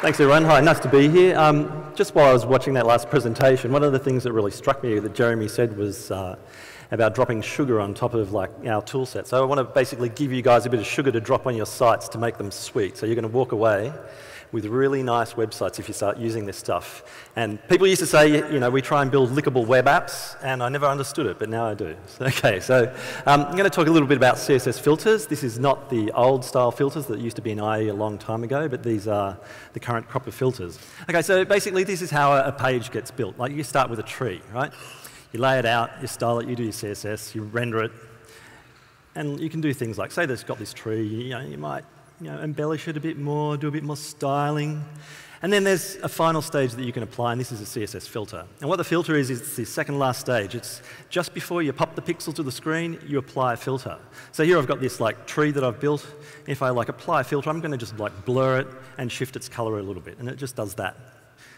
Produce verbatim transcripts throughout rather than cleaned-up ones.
Thanks, everyone. Hi, nice to be here. Um, just while I was watching that last presentation, one of the things that really struck me that Jeremy said was uh, about dropping sugar on top of like our tool set. So I want to basically give you guys a bit of sugar to drop on your sites to make them sweet. So you're going to walk away with really nice websites if you start using this stuff. And people used to say, you know, we try and build lickable web apps, and I never understood it, but now I do. Okay, so um, I'm going to talk a little bit about C S S filters. This is not the old style filters that used to be in I E a long time ago, but these are the current crop of filters. Okay, so basically this is how a page gets built. Like you start with a tree, right? You lay it out, you style it, you do your C S S, you render it, and you can do things like, say there's got this tree, you know, you might You know, embellish it a bit more, do a bit more styling. And then there's a final stage that you can apply, and this is a C S S filter. And what the filter is, is the second last stage. It's just before you pop the pixel to the screen, you apply a filter. So here I've got this like tree that I've built. If I like apply a filter, I'm going to just like blur it and shift its color a little bit, and it just does that.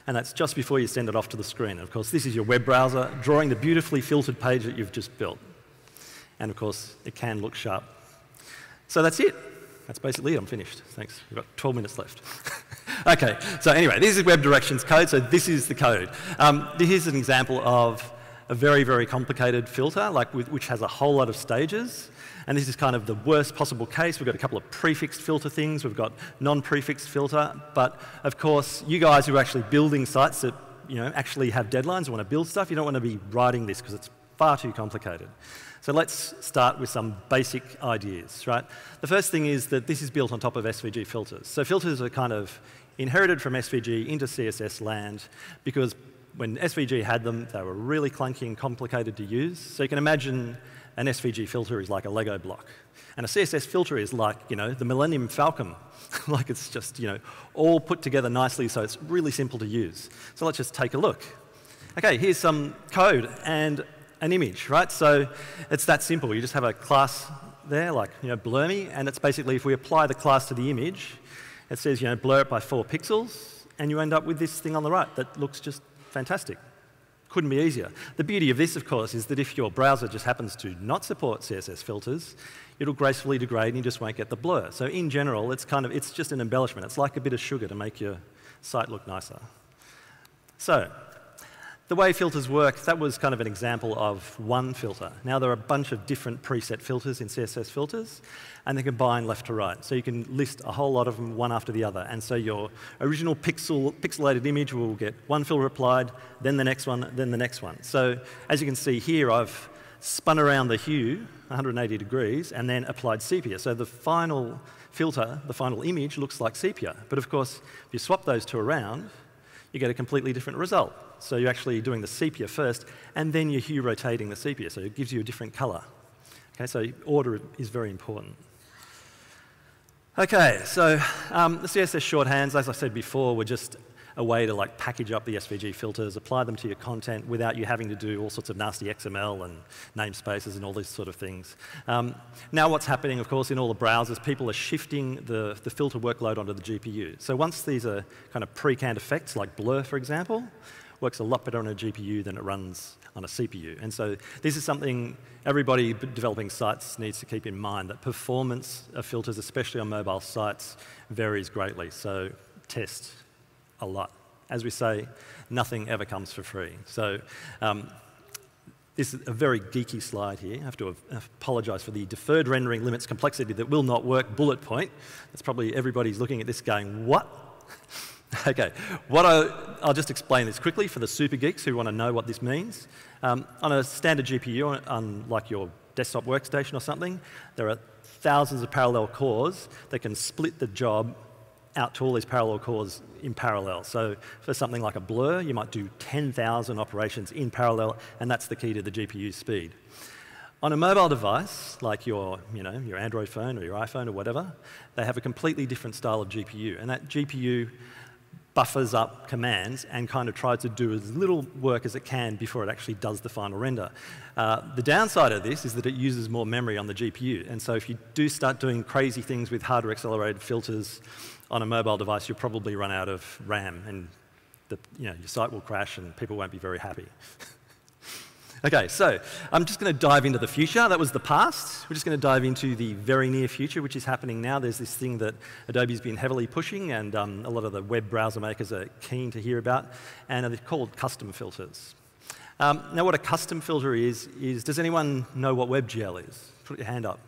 And that's just before you send it off to the screen. And of course, this is your web browser drawing the beautifully filtered page that you've just built. And of course, it can look sharp. So that's it. That's basically it. I'm finished. Thanks. We've got twelve minutes left. OK, so anyway, this is WebDirections code. So this is the code. Um, here's an example of a very, very complicated filter, like with, which has a whole lot of stages. And this is kind of the worst possible case. We've got a couple of prefixed filter things. We've got non-prefixed filter. But of course, you guys who are actually building sites that you know actually have deadlines, want to build stuff, you don't want to be writing this because it's far too complicated. So let's start with some basic ideas, right? The first thing is that this is built on top of S V G filters. So filters are kind of inherited from S V G into C S S land because when S V G had them, they were really clunky and complicated to use. So you can imagine an S V G filter is like a Lego block. And a C S S filter is like, you know, the Millennium Falcon. Like it's just, you know, all put together nicely so it's really simple to use. So let's just take a look. Okay, here's some code and an image, right? So it's that simple. You just have a class there, like, you know, blur me, and it's basically if we apply the class to the image, it says, you know, blur it by four pixels, and you end up with this thing on the right that looks just fantastic. Couldn't be easier. The beauty of this, of course, is that if your browser just happens to not support C S S filters, it'll gracefully degrade and you just won't get the blur. So in general, it's kind of, it's just an embellishment. It's like a bit of sugar to make your site look nicer. So the way filters work, that was kind of an example of one filter. Now there are a bunch of different preset filters in C S S filters, and they combine left to right. So you can list a whole lot of them one after the other. And so your original pixel, pixelated image will get one filter applied, then the next one, then the next one. So as you can see here, I've spun around the hue one hundred eighty degrees and then applied sepia. So the final filter, the final image, looks like sepia. But of course, if you swap those two around, you get a completely different result. So you're actually doing the sepia first, and then you're hue rotating the sepia, so it gives you a different color. Okay, so order is very important. Okay, so um, the C S S shorthands, as I said before, were just a way to like package up the S V G filters, apply them to your content without you having to do all sorts of nasty X M L and namespaces and all these sort of things. Um, now what's happening, of course, in all the browsers, people are shifting the, the filter workload onto the G P U. So once these are kind of pre-canned effects, like blur, for example, works a lot better on a G P U than it runs on a C P U. And so this is something everybody developing sites needs to keep in mind, that performance of filters, especially on mobile sites, varies greatly. So test a lot. As we say, nothing ever comes for free. So um, this is a very geeky slide here. I have to apologize for the deferred rendering limits complexity that will not work bullet point. That's probably everybody's looking at this going, what? Okay, what I, I'll just explain this quickly for the super geeks who want to know what this means. Um, on a standard G P U, on like your desktop workstation or something, there are thousands of parallel cores that can split the job out to all these parallel cores in parallel. So for something like a blur, you might do ten thousand operations in parallel, and that's the key to the G P U speed. On a mobile device, like your, you know, your Android phone or your iPhone or whatever, they have a completely different style of G P U, and that G P U buffers up commands and kind of tries to do as little work as it can before it actually does the final render. Uh, the downside of this is that it uses more memory on the G P U, and so if you do start doing crazy things with hardware accelerated filters on a mobile device, you'll probably run out of RAM, and the, you know, your site will crash and people won't be very happy. Okay, so I'm just going to dive into the future. That was the past. We're just going to dive into the very near future, which is happening now. There's this thing that Adobe's been heavily pushing, and um, a lot of the web browser makers are keen to hear about, and they're called custom filters. Um, now, what a custom filter is, is does anyone know what WebGL is? Put your hand up.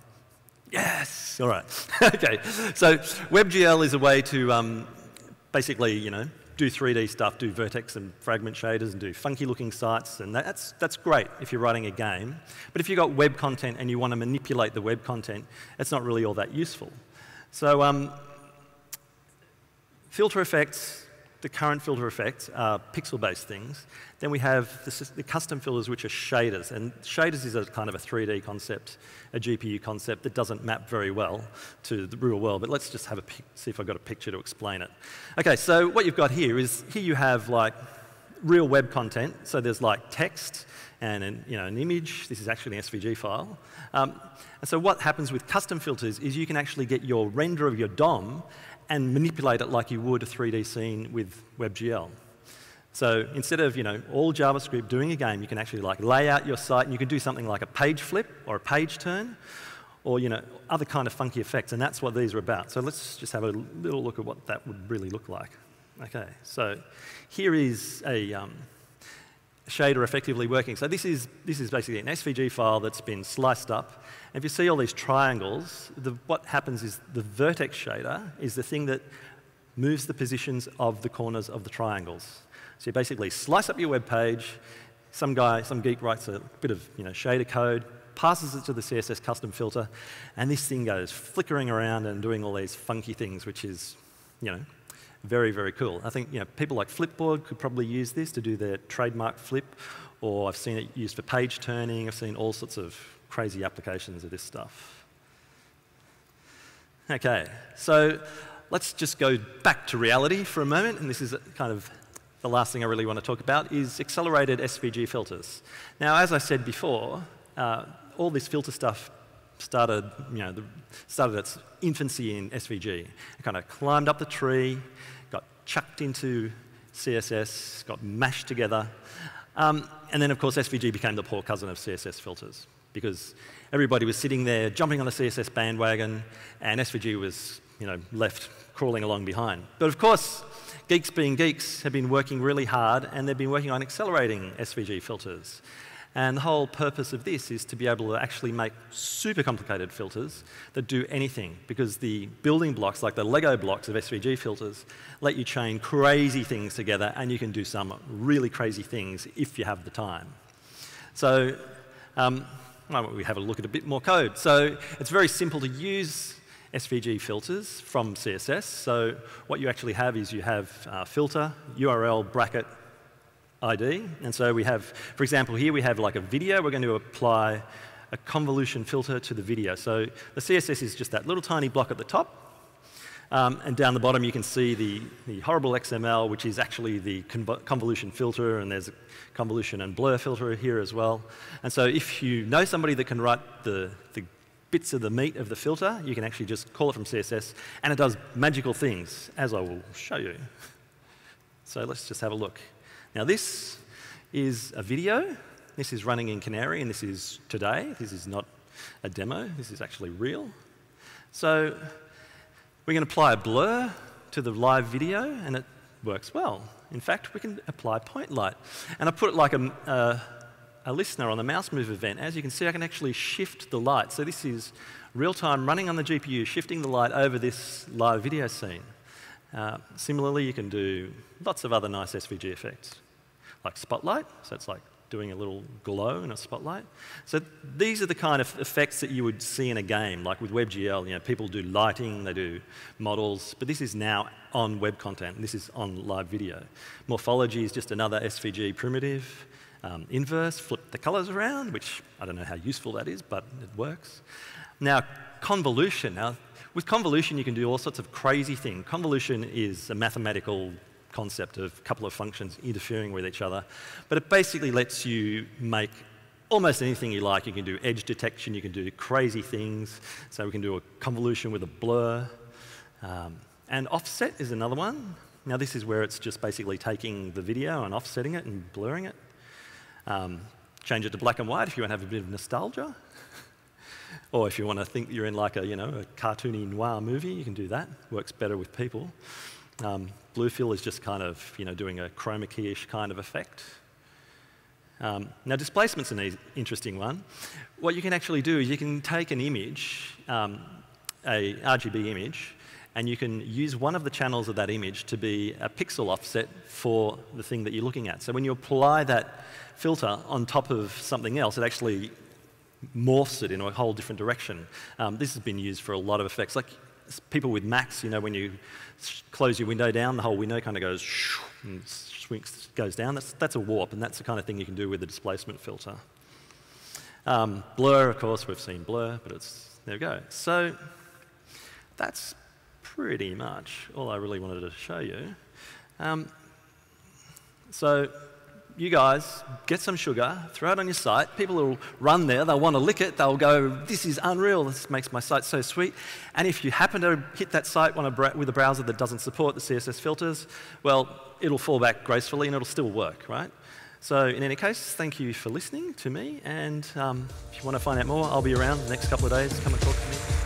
Yes! All right. Okay, so WebGL is a way to um, basically, you know, do three D stuff, do vertex and fragment shaders, and do funky-looking sites, and that's, that's great if you're writing a game. But if you've got web content and you want to manipulate the web content, it's not really all that useful. So um, filter effects, the current filter effects are pixel-based things. Then we have the, the custom filters, which are shaders. And shaders is a kind of a three D concept, a G P U concept that doesn't map very well to the real world. But let's just have a see if I've got a picture to explain it. OK, so what you've got here is here you have like real web content. So there's like text and an, you know, an image. This is actually an S V G file. Um, and so what happens with custom filters is you can actually get your render of your D O M and manipulate it like you would a three D scene with WebGL. So instead of, you know, all JavaScript doing a game, you can actually like lay out your site, and you can do something like a page flip or a page turn, or, you know, other kind of funky effects, and that's what these are about. So let's just have a little look at what that would really look like. Okay, so here is a um, shader effectively working. So this is this is basically an S V G file that's been sliced up. If you see all these triangles, the, what happens is the vertex shader is the thing that moves the positions of the corners of the triangles. So you basically slice up your web page. Some guy, some geek writes a bit of, you know, shader code, passes it to the C S S custom filter, and this thing goes flickering around and doing all these funky things, which is, you know, very, very cool. I think, you know, people like Flipboard could probably use this to do their trademark flip, or I've seen it used for page turning. I've seen all sorts of crazy applications of this stuff. OK, so let's just go back to reality for a moment. And this is kind of the last thing I really want to talk about, is accelerated S V G filters. Now, as I said before, uh, all this filter stuff started, you know, the, started its infancy in S V G. It kind of climbed up the tree, got chucked into C S S, got mashed together. Um, and then, of course, S V G became the poor cousin of C S S filters, because everybody was sitting there jumping on the C S S bandwagon, and S V G was, you know, left crawling along behind. But of course, geeks being geeks have been working really hard, and they've been working on accelerating S V G filters. And the whole purpose of this is to be able to actually make super complicated filters that do anything, because the building blocks, like the Lego blocks of S V G filters, let you chain crazy things together, and you can do some really crazy things if you have the time. So um, why don't we have a look at a bit more code? So it's very simple to use S V G filters from C S S. So what you actually have is you have uh, filter, U R L, bracket, I D. And so we have, for example, here we have like a video. We're going to apply a convolution filter to the video. So the C S S is just that little tiny block at the top. Um, and down the bottom, you can see the, the horrible X M L, which is actually the convolution filter, and there's a convolution and blur filter here as well. And so if you know somebody that can write the, the bits of the meat of the filter, you can actually just call it from C S S, and it does magical things, as I will show you. So let's just have a look. Now, this is a video. This is running in Canary, and this is today. This is not a demo. This is actually real. So we're going to apply a blur to the live video, and it works well. In fact, we can apply point light. And I put it like a, uh, a listener on the mouse move event. As you can see, I can actually shift the light. So this is real-time running on the G P U, shifting the light over this live video scene. Uh, similarly, you can do lots of other nice S V G effects, like spotlight. So it's like doing a little glow in a spotlight. So these are the kind of effects that you would see in a game, like with WebGL. You know, people do lighting, they do models, but this is now on web content, and this is on live video. Morphology is just another S V G primitive. Um, inverse, flip the colors around, which I don't know how useful that is, but it works. Now, convolution. Now, with convolution, you can do all sorts of crazy things. Convolution is a mathematical concept of a couple of functions interfering with each other. But it basically lets you make almost anything you like. You can do edge detection. You can do crazy things. So we can do a convolution with a blur. Um, and offset is another one. Now, this is where it's just basically taking the video and offsetting it and blurring it. Um, Change it to black and white if you want to have a bit of nostalgia. Or if you want to think you're in like a, you know, a cartoony noir movie, you can do that. Works better with people. Um, blue fill is just kind of, you know, doing a chroma key-ish kind of effect. Um, now, displacement's an e interesting one. What you can actually do is you can take an image, um, a R G B image, and you can use one of the channels of that image to be a pixel offset for the thing that you're looking at. So when you apply that filter on top of something else, it actually morphs it in a whole different direction. Um, this has been used for a lot of effects. Like people with Macs, you know, when you close your window down, the whole window kind of goes shh, and swings, goes down. That's, that's a warp, and that's the kind of thing you can do with the displacement filter. Um, blur, of course, we've seen blur, but it's, there we go. So that's pretty much all I really wanted to show you. Um, so you guys, get some sugar, throw it on your site. People will run there. They'll want to lick it. They'll go, this is unreal. This makes my site so sweet. And if you happen to hit that site on a br with a browser that doesn't support the C S S filters, well, it'll fall back gracefully and it'll still work, right? So in any case, thank you for listening to me. And um, if you want to find out more, I'll be around the next couple of days. Come and talk to me.